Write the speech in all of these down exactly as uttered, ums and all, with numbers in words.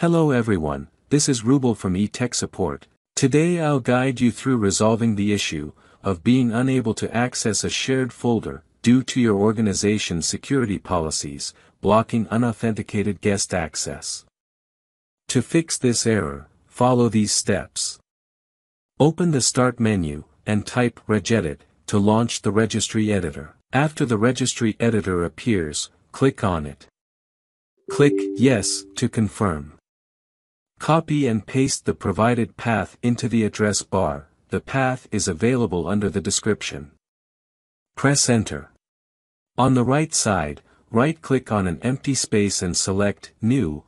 Hello everyone, this is Rubel from eTech Support. Today I'll guide you through resolving the issue of being unable to access a shared folder due to your organization's security policies blocking unauthenticated guest access. To fix this error, follow these steps. Open the Start menu and type RegEdit to launch the registry editor. After the registry editor appears, click on it. Click Yes to confirm. Copy and paste the provided path into the address bar. The path is available under the description. Press Enter. On the right side, right-click on an empty space and select New,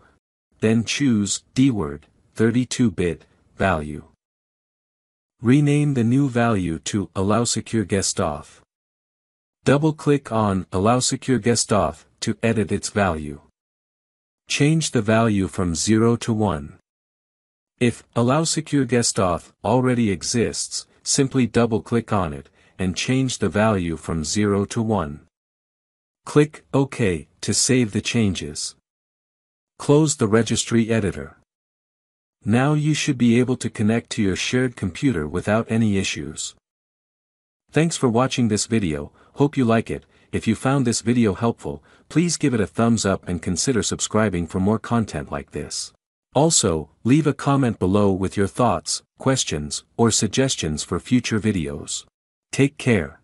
then choose DWord, thirty-two bit, value. Rename the new value to AllowSecureGuestAuth. Double-click on AllowSecureGuestAuth to edit its value. Change the value from zero to one. If AllowSecureGuestAuth already exists, simply double-click on it, and change the value from zero to one. Click OK to save the changes. Close the registry editor. Now you should be able to connect to your shared computer without any issues. Thanks for watching this video, hope you like it. If you found this video helpful, please give it a thumbs up and consider subscribing for more content like this. Also, leave a comment below with your thoughts, questions, or suggestions for future videos. Take care.